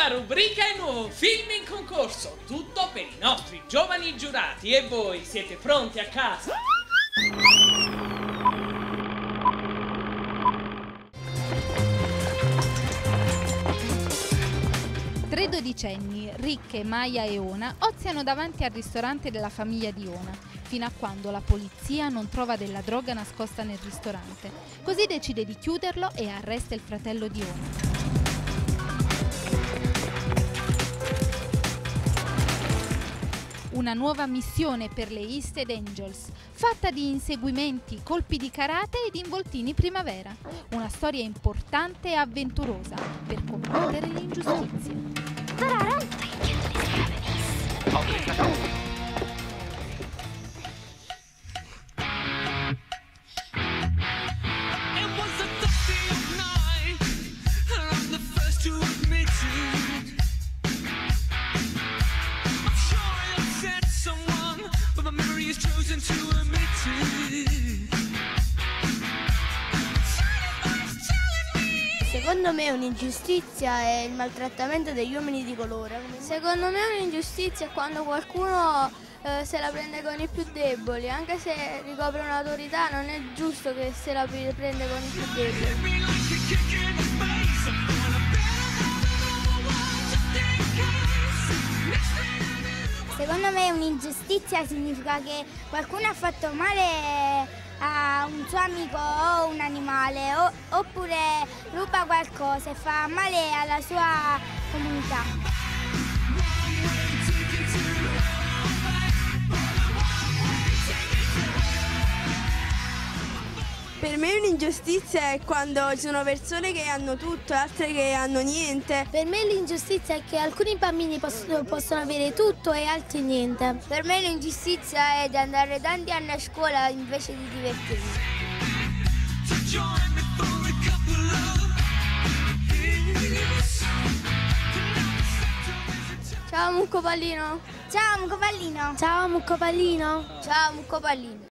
nuova rubrica e nuovo film in concorso, tutto per i nostri giovani giurati. E voi siete pronti a casa? Tre dodicenni, Ricche, Maya e Ona, oziano davanti al ristorante della famiglia di Ona, fino a quando la polizia non trova della droga nascosta nel ristorante. Così decide di chiuderlo e arresta il fratello di Ona. Una nuova missione per le East and Angels, fatta di inseguimenti, colpi di karate ed involtini primavera. Una storia importante e avventurosa per combattere l'ingiustizia. Secondo me un'ingiustizia è il maltrattamento degli uomini di colore. Secondo me un'ingiustizia è quando qualcuno se la prende con i più deboli. Anche se ricopre un'autorità, non è giusto che se la prende con i più deboli. Secondo me un'ingiustizia significa che qualcuno ha fatto male a un suo amico o un animale, oppure ruba qualcosa e fa male alla sua comunità. Per me un'ingiustizia è quando ci sono persone che hanno tutto e altre che hanno niente. Per me l'ingiustizia è che alcuni bambini possono avere tutto e altri niente. Per me l'ingiustizia è di andare tanti anni a scuola invece di divertirsi. Ciao Mucca Pallino. Ciao Mucca Pallino. Ciao Mucca Pallino. Ciao Mucca Pallino.